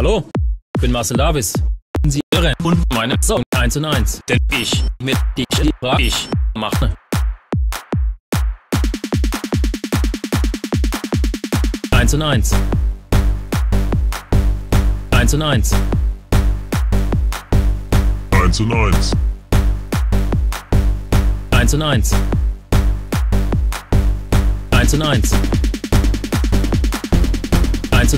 Hallo, ich bin Marcell D'Avis. Sie irren und meine Song 1&1. Denn ich mit ich mache. 1&1. 1&1. 1&1. 1&1. 1&1. 1&1. 1&1.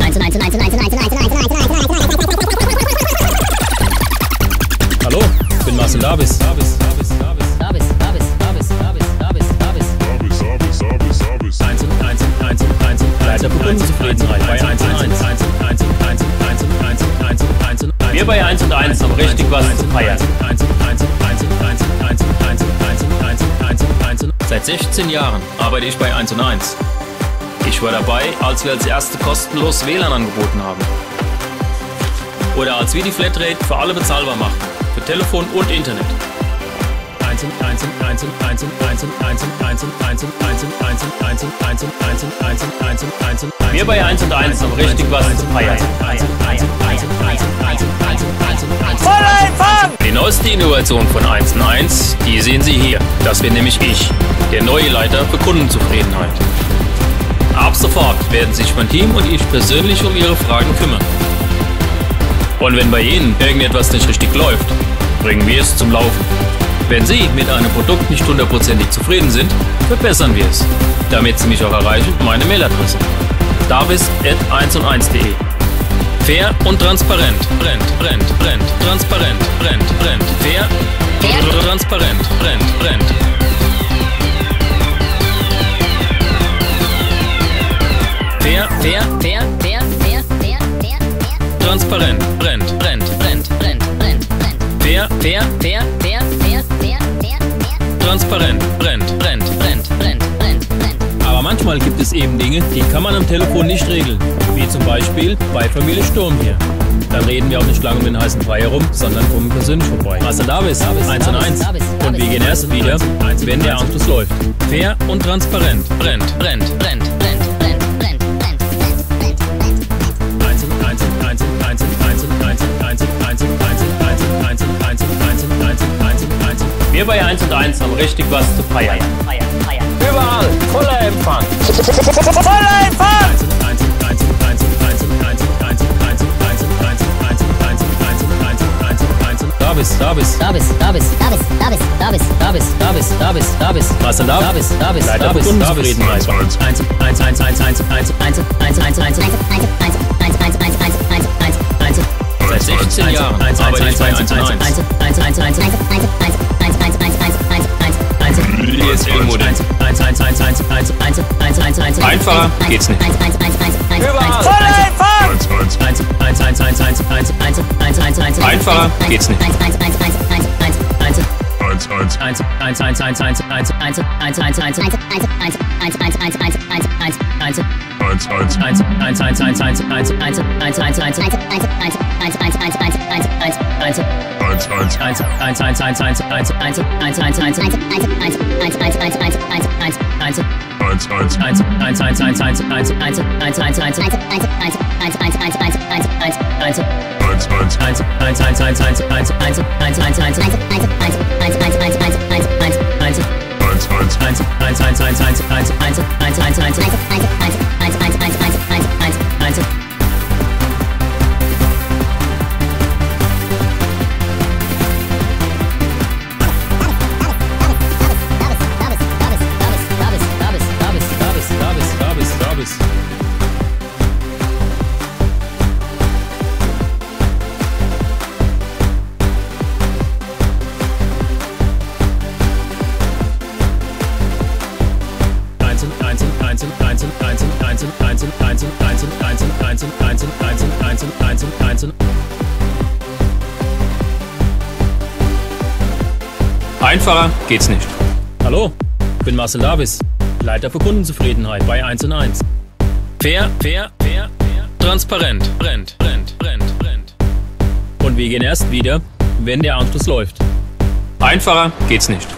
1&1. 1&1. Hallo, ich bin Marcell D'Avis. Wir bei 1&1 haben richtig was zu feiern. Seit 16 Jahren arbeite ich bei 1&1. Ich war dabei, als wir als erste kostenlos WLAN angeboten haben. Oder als wir die Flatrate für alle bezahlbar machten, für Telefon und Internet. 1&1. Wir bei 1&1 haben richtig was zu feiern. Die neueste Innovation von 1&1, die sehen Sie hier. Das bin nämlich ich, der neue Leiter für Kundenzufriedenheit. Ab sofort werden sich mein Team und ich persönlich um Ihre Fragen kümmern. Und wenn bei Ihnen irgendetwas nicht richtig läuft, bringen wir es zum Laufen. Wenn Sie mit einem Produkt nicht hundertprozentig zufrieden sind, verbessern wir es. Damit Sie mich auch erreichen, meine Mailadresse: davis@1&1.de. Fair und transparent. Fair und transparent. Fair. Transparent. Fair. Transparent. Aber manchmal gibt es eben Dinge, die kann man am Telefon nicht regeln. Wie zum Beispiel bei Familie Sturm hier. Dann reden wir auch nicht lange um den heißen Brei herum, sondern kommen persönlich vorbei. Marcell D'Avis, 1&1. Und wir gehen erst wieder, wenn der Anschluss läuft. Fair und transparent. 1&1. Wir bei 1&1 haben richtig was zu feiern. Überall voller Empfang. Voller Empfang! 1&1. 16 Jahre arbeite ich bei 1&1. Einfacher geht's nicht. Einfacher geht's nicht. Einfacher geht's nicht. Hallo, ich bin Marcell D'Avis, Leiter für Kundenzufriedenheit bei 1&1. Fair, transparent, brennt. Und wir gehen erst wieder, wenn der Anschluss läuft. Einfacher geht's nicht.